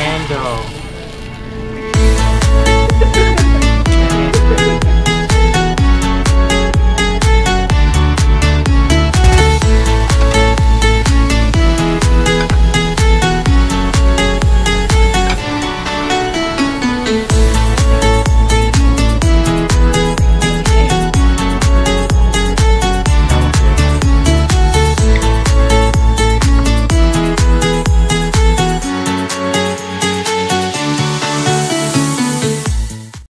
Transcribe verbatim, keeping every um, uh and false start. Nintendo.